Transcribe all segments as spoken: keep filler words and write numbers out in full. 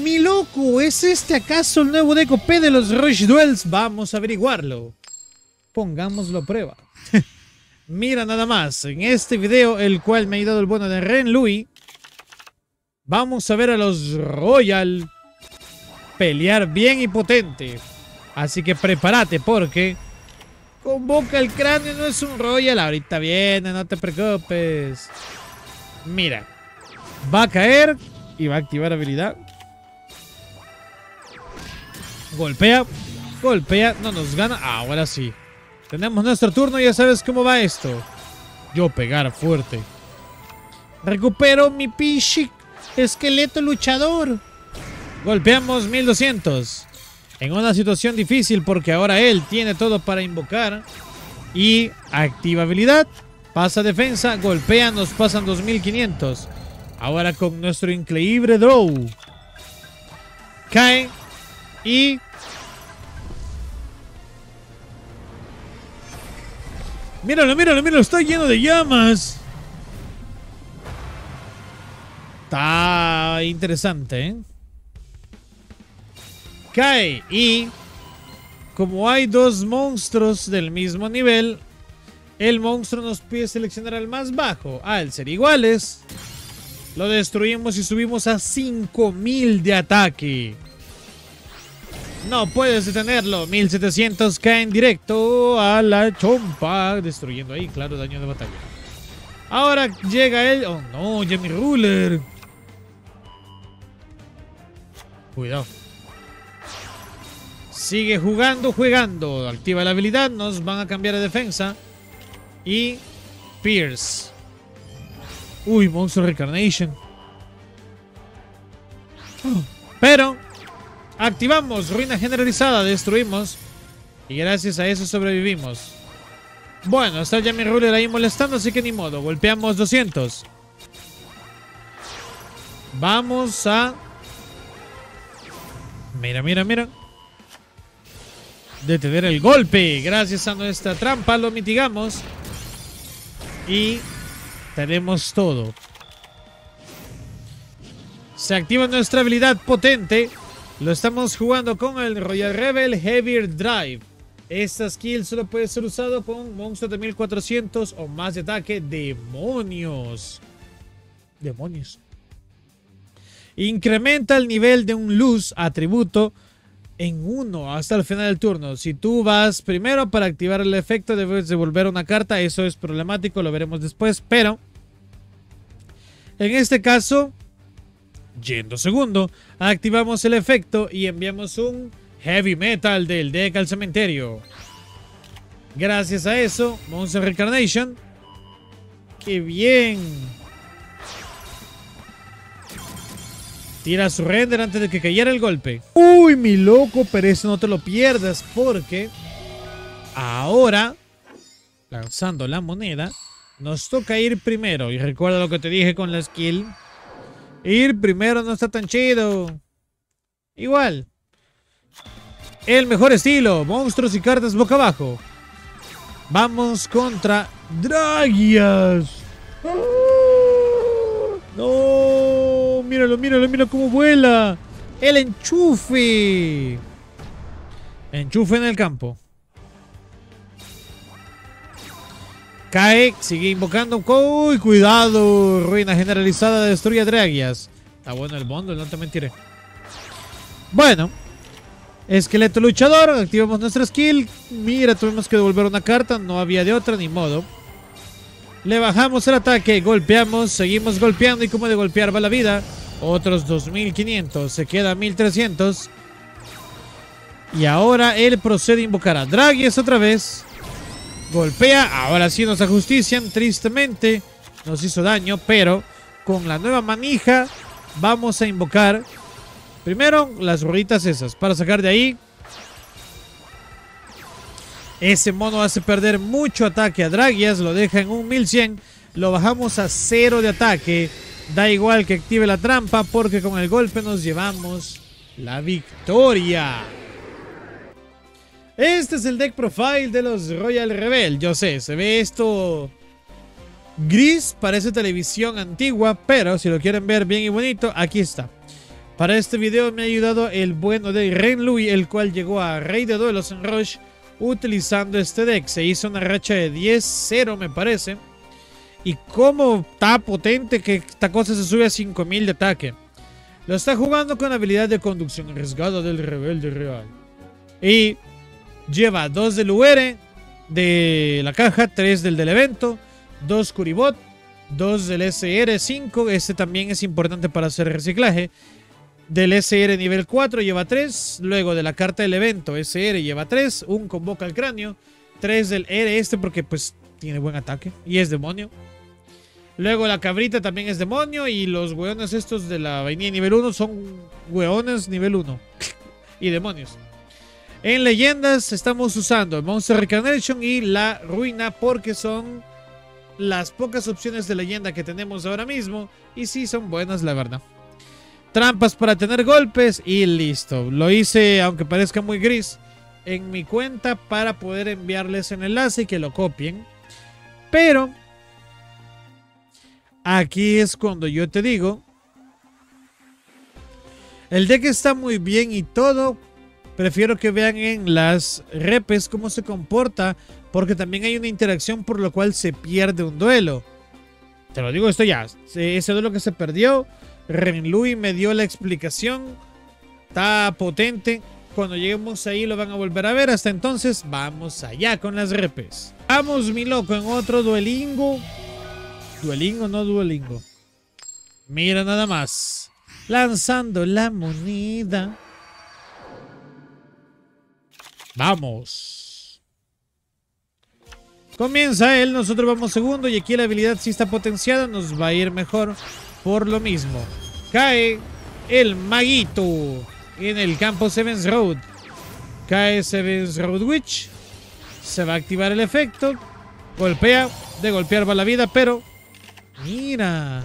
Mi loco, ¿es este acaso el nuevo deck O P de los Rush Duels? Vamos a averiguarlo. Pongámoslo a prueba. Mira nada más, en este video, el cual me ha ayudado el bueno de Ren Louis, vamos a ver a los Royal pelear bien y potente. Así que prepárate porque Convoca el Cráneo no es un Royal. Ahorita viene, no te preocupes. Mira, va a caer y va a activar habilidad. Golpea, golpea, no nos gana. Ahora sí, tenemos nuestro turno, ya sabes cómo va esto. Yo pegar fuerte. Recupero mi pichic esqueleto luchador. Golpeamos mil doscientos. En una situación difícil porque ahora él tiene todo para invocar. Y activa habilidad. Pasa defensa, golpea, nos pasan dos mil quinientos. Ahora con nuestro increíble draw. Cae y míralo, míralo, míralo, está lleno de llamas. Está interesante, ¿eh? Cae y como hay dos monstruos del mismo nivel, el monstruo nos pide seleccionar al más bajo. Al ser iguales, lo destruimos y subimos a cinco mil de ataque. No puedes detenerlo. mil setecientos caen directo a la chompa, destruyendo ahí, claro, daño de batalla. Ahora llega él. Oh no, ya mi ruler. Cuidado. Sigue jugando, jugando. Activa la habilidad, nos van a cambiar de defensa. Y Pierce. Uy, Monster Reincarnation. Oh, pero activamos ruina generalizada, destruimos y gracias a eso sobrevivimos. Bueno, está ya mi ruler ahí molestando, así que ni modo. Golpeamos doscientos. Vamos a... Mira, mira, mira. Detener el golpe. Gracias a nuestra trampa lo mitigamos. Y tenemos todo. Se activa nuestra habilidad potente. Lo estamos jugando con el Royal Rebel Heavier Drive. Esta skill solo puede ser usado con monstruos de mil cuatrocientos o más de ataque. ¡Demonios! ¡Demonios! Incrementa el nivel de un luz atributo en uno hasta el final del turno. Si tú vas primero para activar el efecto, debes devolver una carta. Eso es problemático, lo veremos después. Pero en este caso, yendo segundo, activamos el efecto y enviamos un Heavy Metal del deck al cementerio. Gracias a eso, Monster Reincarnation. ¡Qué bien! Tira su render antes de que cayera el golpe. ¡Uy, mi loco! Pero eso no te lo pierdas porque ahora, lanzando la moneda, nos toca ir primero. Y recuerda lo que te dije con la skill. Ir primero no está tan chido. Igual. El mejor estilo. Monstruos y cartas boca abajo. Vamos contra Dragias. No. Míralo, míralo, míralo cómo vuela. El enchufe. Enchufe en el campo. Cae, sigue invocando. ¡Uy, cuidado! Ruina generalizada destruye a Dragias. Está bueno el bundle, no te mentiré. Bueno. Esqueleto luchador. Activamos nuestra skill. Mira, tuvimos que devolver una carta. No había de otra, ni modo. Le bajamos el ataque. Golpeamos. Seguimos golpeando. Y como de golpear va la vida. Otros dos mil quinientos. Se queda mil trescientos. Y ahora él procede a invocar a Dragias otra vez. Golpea, ahora sí nos ajustician, tristemente nos hizo daño, pero con la nueva manija vamos a invocar primero las rueditas esas para sacar de ahí. Ese mono hace perder mucho ataque a Dragias, lo deja en un mil cien, lo bajamos a cero de ataque, da igual que active la trampa porque con el golpe nos llevamos la victoria. Este es el deck profile de los Royal Rebel. Yo sé, se ve esto gris, parece televisión antigua, pero si lo quieren ver bien y bonito, aquí está. Para este video me ha ayudado el bueno de Ren Louis, el cual llegó a Rey de Duelos en Rush utilizando este deck. Se hizo una racha de diez cero me parece. Y como está potente que esta cosa se sube a cinco mil de ataque. Lo está jugando con habilidad de conducción arriesgada del rebelde real. Y lleva dos del U R de la caja, tres del del evento, dos Curibot, dos del S R cinco. Este también es importante para hacer reciclaje. Del S R nivel cuatro lleva tres. Luego de la carta del evento S R lleva tres. Un convoca al cráneo. tres del R este porque pues tiene buen ataque y es demonio. Luego la cabrita también es demonio. Y los hueones estos de la vainilla nivel uno son hueones nivel uno. Y demonios. En leyendas estamos usando Monster Reincarnation y la ruina porque son las pocas opciones de leyenda que tenemos ahora mismo. Y sí son buenas la verdad. Trampas para tener golpes y listo. Lo hice aunque parezca muy gris en mi cuenta para poder enviarles el enlace y que lo copien. Pero aquí es cuando yo te digo, el deck está muy bien y todo. Prefiero que vean en las repes cómo se comporta, porque también hay una interacción por lo cual se pierde un duelo. Te lo digo esto ya, ese duelo que se perdió, Ren Louis me dio la explicación, está potente. Cuando lleguemos ahí lo van a volver a ver. Hasta entonces, vamos allá con las repes. Vamos mi loco en otro duelingo. Duelingo, no duelingo. Mira nada más. Lanzando la moneda. Vamos. Comienza él, nosotros vamos segundo. Y aquí la habilidad sí está potenciada. Nos va a ir mejor por lo mismo. Cae el maguito en el campo Seven's Road. Cae Seven's Road Witch. Se va a activar el efecto. Golpea. De golpear va la vida, pero mira,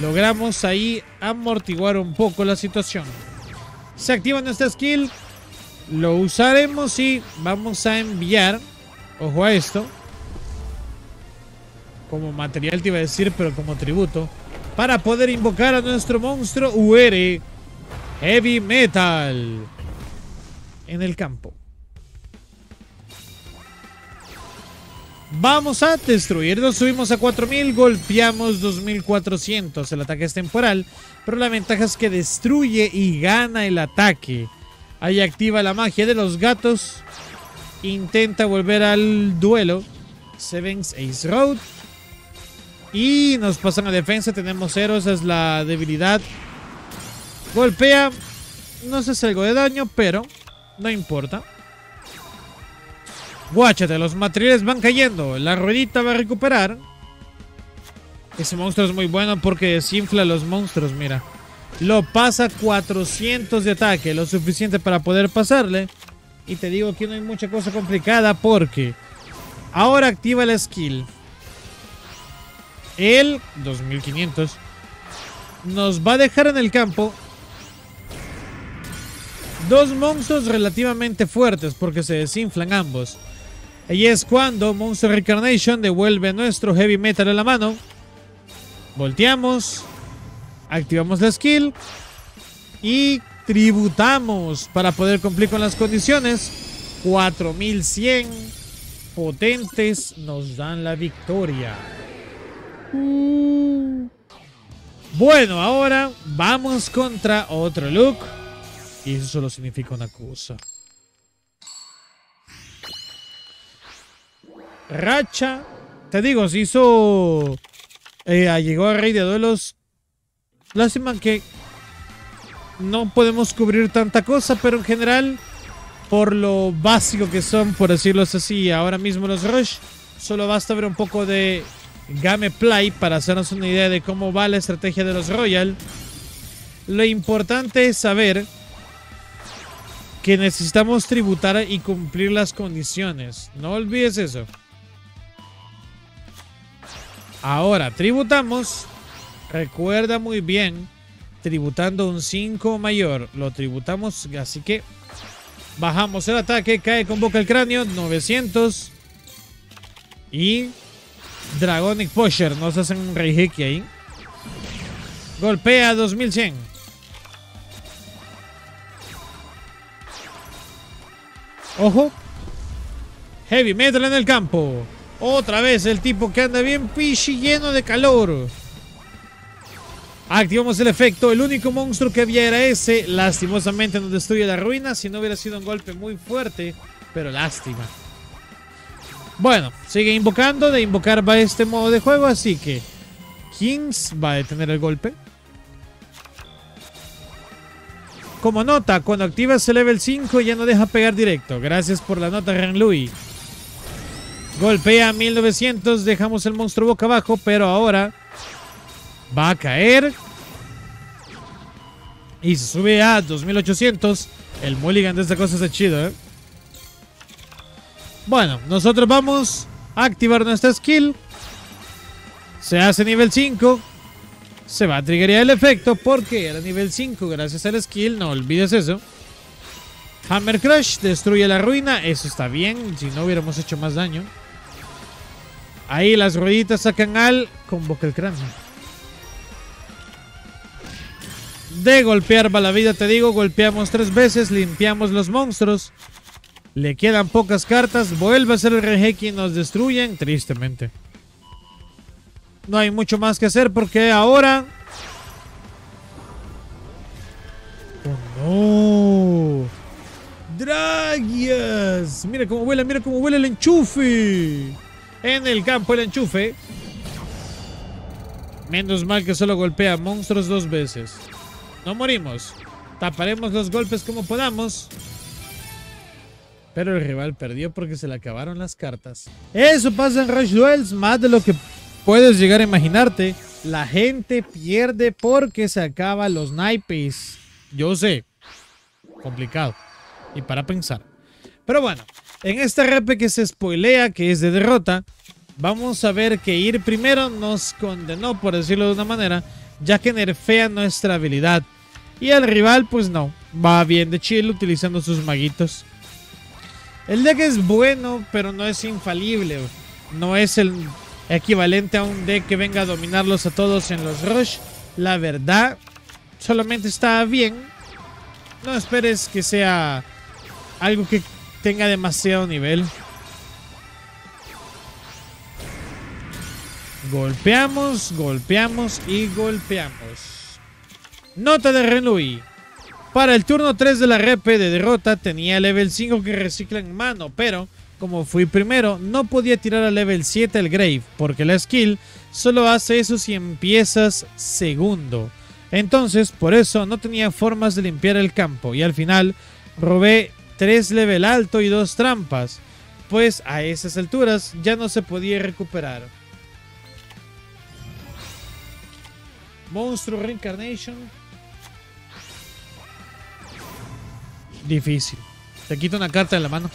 logramos ahí amortiguar un poco la situación. Se activa nuestra skill. Lo usaremos y vamos a enviar, ojo a esto, como material te iba a decir, pero como tributo, para poder invocar a nuestro monstruo U R Heavy Metal en el campo. Vamos a destruirlo. Subimos a cuatro mil, golpeamos dos mil cuatrocientos. El ataque es temporal, pero la ventaja es que destruye y gana el ataque. Ahí activa la magia de los gatos. Intenta volver al duelo. Sevens Ace Road. Y nos pasan a defensa. Tenemos cero, esa es la debilidad. Golpea. No se hace algo de daño, pero no importa. Guáchate, los materiales van cayendo. La ruedita va a recuperar. Ese monstruo es muy bueno porque desinfla a los monstruos, mira. Lo pasa cuatrocientos de ataque, lo suficiente para poder pasarle. Y te digo que no hay mucha cosa complicada porque ahora activa la skill. El dos mil quinientos nos va a dejar en el campo dos monstruos relativamente fuertes porque se desinflan ambos. Y es cuando Monster Reincarnation devuelve nuestro Heavy Metal a la mano. Volteamos. Activamos la skill y tributamos para poder cumplir con las condiciones. cuatro mil cien potentes nos dan la victoria. Bueno, ahora vamos contra otro look. Y eso solo significa una cosa. Racha. Te digo, se hizo... Eh, llegó a Rey de Duelos. Lástima que no podemos cubrir tanta cosa, pero en general, por lo básico que son, por decirlo así, ahora mismo los Rush, solo basta ver un poco de gameplay para hacernos una idea de cómo va la estrategia de los Royal. Lo importante es saber que necesitamos tributar y cumplir las condiciones. No olvides eso. Ahora, tributamos... Recuerda muy bien, tributando un cinco mayor, lo tributamos, así que bajamos el ataque, cae con boca el cráneo, novecientos. Y Dragonic Pusher, nos hacen un reijiki ahí. Golpea dos mil cien. Ojo. Heavy Metal en el campo. Otra vez el tipo que anda bien pichi, lleno de calor. Activamos el efecto. El único monstruo que había era ese. Lastimosamente nos destruye la ruina. Si no hubiera sido un golpe muy fuerte. Pero lástima. Bueno, sigue invocando. De invocar va este modo de juego. Así que Kings va a detener el golpe. Como nota, cuando activas el level cinco ya no deja pegar directo. Gracias por la nota, Ren Louis. Golpea mil novecientos. Dejamos el monstruo boca abajo. Pero ahora va a caer. Y se sube a dos mil ochocientos. El mulligan de esta cosa está chido, ¿eh? Bueno, nosotros vamos a activar nuestra skill. Se hace nivel cinco. Se va a triggerear el efecto porque era nivel cinco gracias al skill. No olvides eso. Hammer Crush destruye la ruina. Eso está bien. Si no hubiéramos hecho más daño. Ahí las rueditas sacan al... Convoca el cráneo. De golpear va la vida, te digo. Golpeamos tres veces. Limpiamos los monstruos. Le quedan pocas cartas. Vuelve a hacer el reheki y nos destruyen. Tristemente. No hay mucho más que hacer porque ahora... ¡Oh, no! ¡Dragias! Mira cómo vuela, mira cómo vuela el enchufe. En el campo el enchufe. Menos mal que solo golpea monstruos dos veces. No morimos. Taparemos los golpes como podamos. Pero el rival perdió porque se le acabaron las cartas. Eso pasa en Rush Duels, más de lo que puedes llegar a imaginarte. La gente pierde porque se acaban los naipes. Yo sé, complicado y para pensar. Pero bueno, en esta repe que se spoilea, que es de derrota, vamos a ver que ir primero nos condenó, por decirlo de una manera, ya que nerfea nuestra habilidad. Y el rival, pues no, va bien de chill utilizando sus maguitos. El deck es bueno, pero no es infalible. No es el equivalente a un deck que venga a dominarlos a todos en los rush. La verdad, solamente está bien. No esperes que sea algo que tenga demasiado nivel. Golpeamos, golpeamos y golpeamos. Nota de Ren Louis. Para el turno tres de la repe de derrota tenía level cinco que recicla en mano, pero como fui primero no podía tirar a level siete el Grave, porque la skill solo hace eso si empiezas segundo. Entonces por eso no tenía formas de limpiar el campo y al final robé tres level alto y dos trampas, pues a esas alturas ya no se podía recuperar. Monster Reincarnation. Difícil. Te quito una carta de la mano.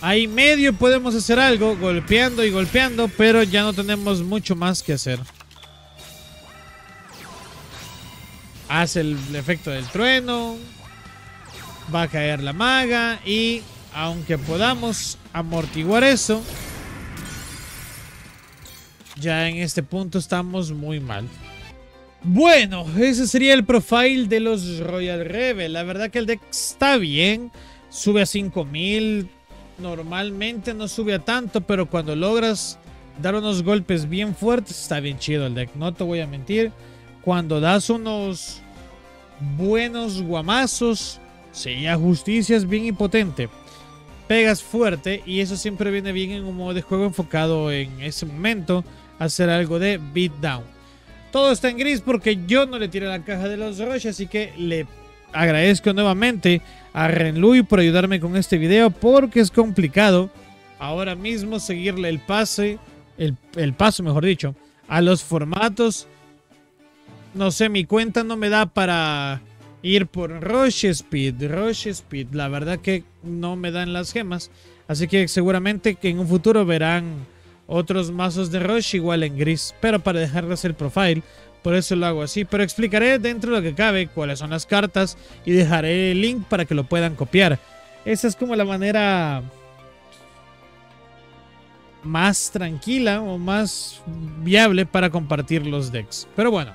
Ahí medio podemos hacer algo, golpeando y golpeando, pero ya no tenemos mucho más que hacer. Hace el efecto del trueno. Va a caer la maga y aunque podamos amortiguar eso, ya en este punto estamos muy mal. Bueno, ese sería el profile de los Royal Rebel. La verdad que el deck está bien. Sube a cinco mil. Normalmente no sube a tanto, pero cuando logras dar unos golpes bien fuertes, está bien chido el deck. No te voy a mentir. Cuando das unos buenos guamazos, Sella Justicia es bien impotente. Pegas fuerte y eso siempre viene bien en un modo de juego enfocado en ese momento. Hacer algo de beatdown. Todo está en gris porque yo no le tiré la caja de los rush, así que le agradezco nuevamente a Ren Louis por ayudarme con este video, porque es complicado ahora mismo seguirle el pase, el, el paso mejor dicho, a los formatos. No sé, mi cuenta no me da para ir por rush speed, rush speed, la verdad que no me dan las gemas, así que seguramente que en un futuro verán otros mazos de rush igual en gris, pero para dejarles el profile, por eso lo hago así. Pero explicaré dentro de lo que cabe cuáles son las cartas y dejaré el link para que lo puedan copiar. Esa es como la manera más tranquila o más viable para compartir los decks. Pero bueno,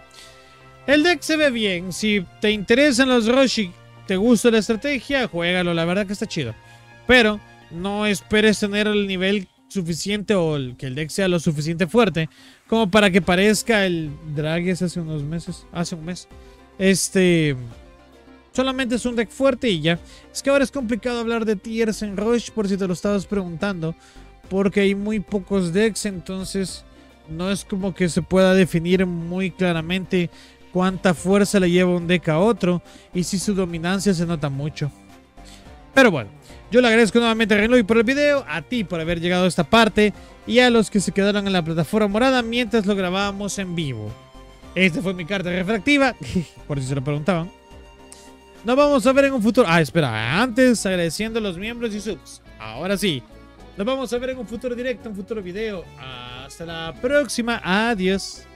el deck se ve bien. Si te interesan los rush y te gusta la estrategia, juégalo, la verdad que está chido. Pero no esperes tener el nivel suficiente o el, que el deck sea lo suficiente fuerte como para que parezca el Dragias hace unos meses, hace un mes. Este... Solamente es un deck fuerte y ya. Es que ahora es complicado hablar de tiers en Rush, por si te lo estabas preguntando, porque hay muy pocos decks, entonces no es como que se pueda definir muy claramente cuánta fuerza le lleva un deck a otro, y si su dominancia se nota mucho. Pero bueno, yo le agradezco nuevamente a Ren Louis por el video, a ti por haber llegado a esta parte, y a los que se quedaron en la plataforma morada mientras lo grabábamos en vivo. Esta fue mi carta refractiva, por si se lo preguntaban. Nos vamos a ver en un futuro... Ah, espera, antes agradeciendo a los miembros y subs. Ahora sí. Nos vamos a ver en un futuro directo, un futuro video. Hasta la próxima. Adiós.